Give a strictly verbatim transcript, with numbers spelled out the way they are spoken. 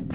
No!